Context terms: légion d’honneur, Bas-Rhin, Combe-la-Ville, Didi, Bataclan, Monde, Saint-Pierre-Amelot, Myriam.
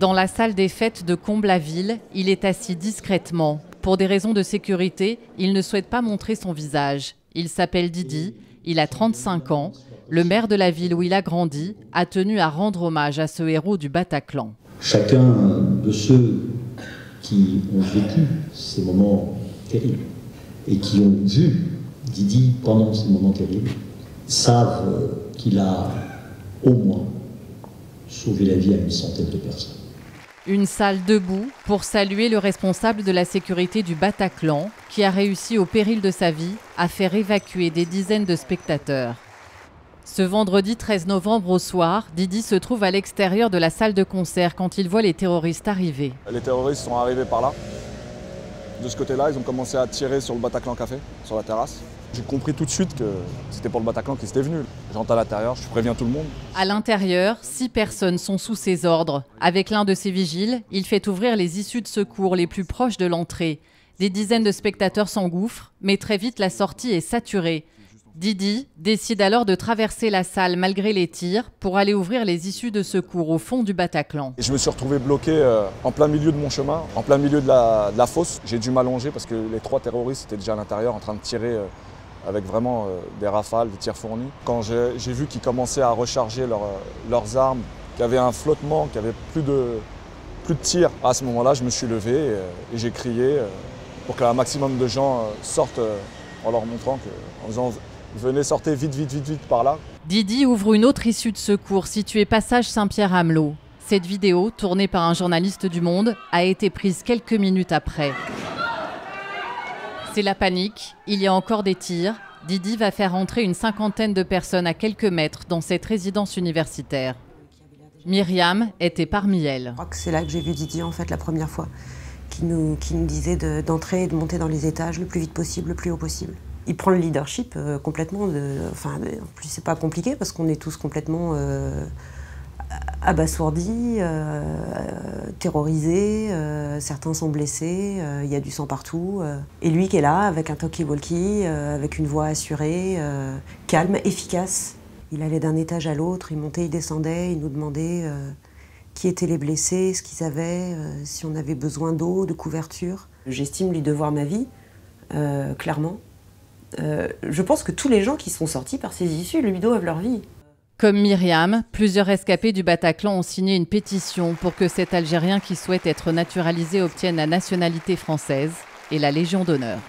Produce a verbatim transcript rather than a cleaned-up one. Dans la salle des fêtes de Combe-la-Ville, il est assis discrètement. Pour des raisons de sécurité, il ne souhaite pas montrer son visage. Il s'appelle Didi, il a trente-cinq ans. Le maire de la ville où il a grandi a tenu à rendre hommage à ce héros du Bataclan. Chacun de ceux qui ont vécu ces moments terribles et qui ont vu Didi pendant ces moments terribles savent qu'il a au moins sauvé la vie à une centaine de personnes. Une salle debout pour saluer le responsable de la sécurité du Bataclan qui a réussi au péril de sa vie à faire évacuer des dizaines de spectateurs. Ce vendredi treize novembre au soir, Didi se trouve à l'extérieur de la salle de concert quand il voit les terroristes arriver. Les terroristes sont arrivés par là, de ce côté-là. Ils ont commencé à tirer sur le Bataclan Café, sur la terrasse. J'ai compris tout de suite que c'était pour le Bataclan qu'ils étaient venus. J'entre à l'intérieur, je préviens tout le monde. À l'intérieur, six personnes sont sous ses ordres. Avec l'un de ses vigiles, il fait ouvrir les issues de secours les plus proches de l'entrée. Des dizaines de spectateurs s'engouffrent, mais très vite la sortie est saturée. Didi décide alors de traverser la salle malgré les tirs pour aller ouvrir les issues de secours au fond du Bataclan. Et je me suis retrouvé bloqué euh, en plein milieu de mon chemin, en plein milieu de la, de la fosse. J'ai dû m'allonger parce que les trois terroristes étaient déjà à l'intérieur en train de tirer euh, avec vraiment euh, des rafales, des tirs fournis. Quand j'ai vu qu'ils commençaient à recharger leur, euh, leurs armes, qu'il y avait un flottement, qu'il n'y avait plus de, plus de tirs, à ce moment-là, je me suis levé euh, et j'ai crié euh, pour qu'un maximum de gens euh, sortent euh, en leur montrant que, en faisant « Venez, sortez vite, vite, vite, vite par là ». Didi ouvre une autre issue de secours située passage Saint-Pierre-Amelot. Cette vidéo, tournée par un journaliste du Monde, a été prise quelques minutes après. C'est la panique, il y a encore des tirs. Didi va faire entrer une cinquantaine de personnes à quelques mètres dans cette résidence universitaire. Myriam était parmi elles. Je crois que c'est là que j'ai vu Didi en fait la première fois, qui nous, qui nous disait d'entrer et de monter dans les étages le plus vite possible, le plus haut possible. Il prend le leadership euh, complètement, de, enfin, en plus c'est pas compliqué parce qu'on est tous complètement euh, abasourdis, euh, terrorisés, euh, certains sont blessés, il euh, y a du sang partout. Euh. Et lui qui est là avec un talkie-walkie, euh, avec une voix assurée, euh, calme, efficace. Il allait d'un étage à l'autre, il montait, il descendait, il nous demandait euh, qui étaient les blessés, ce qu'ils avaient, euh, si on avait besoin d'eau, de couverture. J'estime lui devoir ma vie, euh, clairement. Euh, je pense que tous les gens qui sont sortis par ces issues lui doivent leur vie. Comme Myriam, plusieurs rescapés du Bataclan ont signé une pétition pour que cet Algérien qui souhaite être naturalisé obtienne la nationalité française et la Légion d'honneur.